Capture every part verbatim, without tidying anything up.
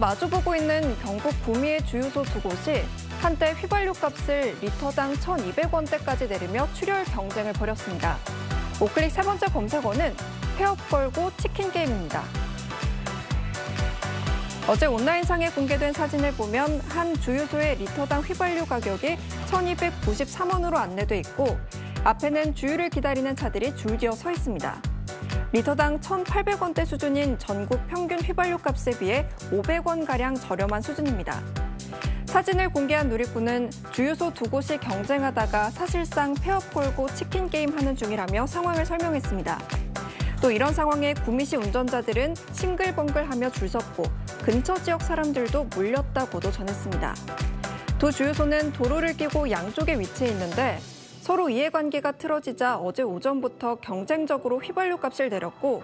마주보고 있는 경북 구미의 주유소 두 곳이 한때 휘발유 값을 리터당 천이백 원대까지 내리며 출혈 경쟁을 벌였습니다. 오클릭 세 번째 검색어는 폐업 걸고 치킨 게임입니다. 어제 온라인상에 공개된 사진을 보면 한 주유소의 리터당 휘발유 가격이 천이백구십삼 원으로 안내돼 있고 앞에는 주유를 기다리는 차들이 줄지어 서 있습니다. 리터당 천팔백 원대 수준인 전국 평균 휘발유 값에 비해 오백 원가량 저렴한 수준입니다. 사진을 공개한 누리꾼은 주유소 두 곳이 경쟁하다가 사실상 폐업 걸고 치킨 게임하는 중이라며 상황을 설명했습니다. 또 이런 상황에 구미시 운전자들은 싱글벙글하며 줄 섰고 근처 지역 사람들도 몰렸다고도 전했습니다. 두 주유소는 도로를 끼고 양쪽에 위치해 있는데 서로 이해관계가 틀어지자 어제 오전부터 경쟁적으로 휘발유 값을 내렸고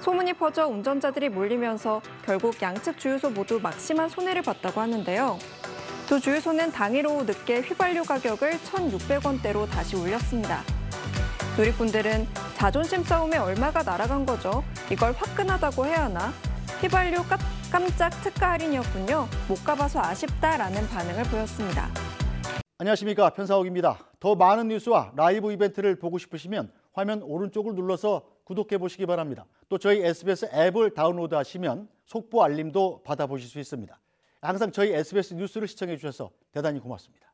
소문이 퍼져 운전자들이 몰리면서 결국 양측 주유소 모두 막심한 손해를 봤다고 하는데요. 두 주유소는 당일 오후 늦게 휘발유 가격을 천육백 원대로 다시 올렸습니다. 누리꾼들은 자존심 싸움에 얼마가 날아간 거죠? 이걸 화끈하다고 해야 하나? 휘발유 깜짝 특가 할인이었군요. 못 가봐서 아쉽다라는 반응을 보였습니다. 안녕하십니까, 편사옥입니다. 더 많은 뉴스와 라이브 이벤트를 보고 싶으시면 화면 오른쪽을 눌러서 구독해 보시기 바랍니다. 또 저희 에스비에스 앱을 다운로드하시면 속보 알림도 받아보실 수 있습니다. 항상 저희 에스비에스 뉴스를 시청해 주셔서 대단히 고맙습니다.